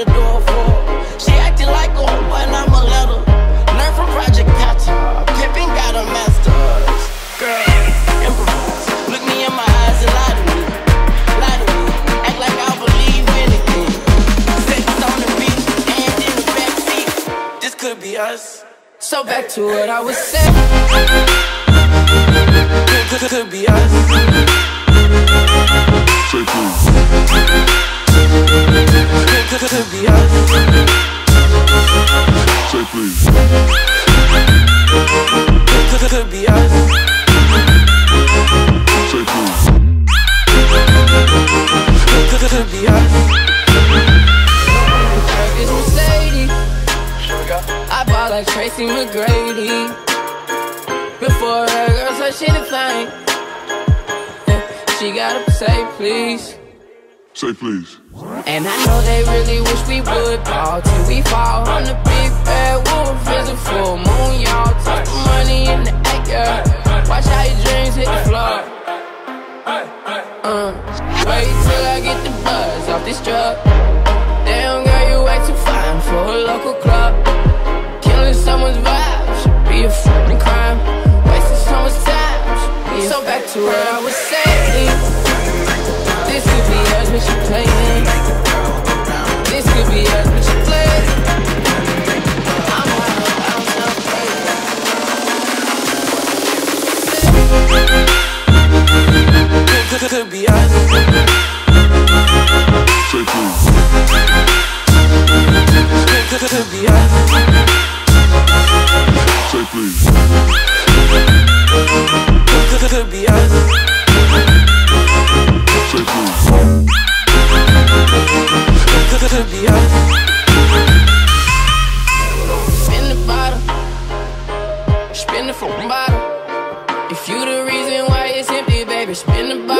The door for she acting like a boy and I'm a letter. Learn from Project Patcher, Pippin got a master's. Girl, improvise. Look me in my eyes and lie to me. Lie to me. Act like I believe anything. Sex on the beach and in the backseat. This could be us. So back to what I was saying. Could be us. Say please. Could be us. Say please. Could be us. Say please. Could be us. It's Mercedes. I bought like Tracy McGrady. Before her girl said she the thing. She gotta say please. Say please. And I know they really wish we would ball till we fall on the big bad wolf. It's a full moon, y'all. Toss the money in the act, yeah. Watch how your dreams hit the floor. Wait till I get the buzz off this drug. Damn girl, you way too fine for a local club. Killing someone's vibe should be a fucking crime. Wasting someone's time should be so back to what I was saying. This could be us, but you're playing. This could be us, but you're playing. I'm out, I'm not playing. Could be us. Say please. Could be us. Say please. Could be us. Say please. Could be us. Spin the bottle. Spin the fucking bottle. If you the reason why it's empty, baby, spin the bottle.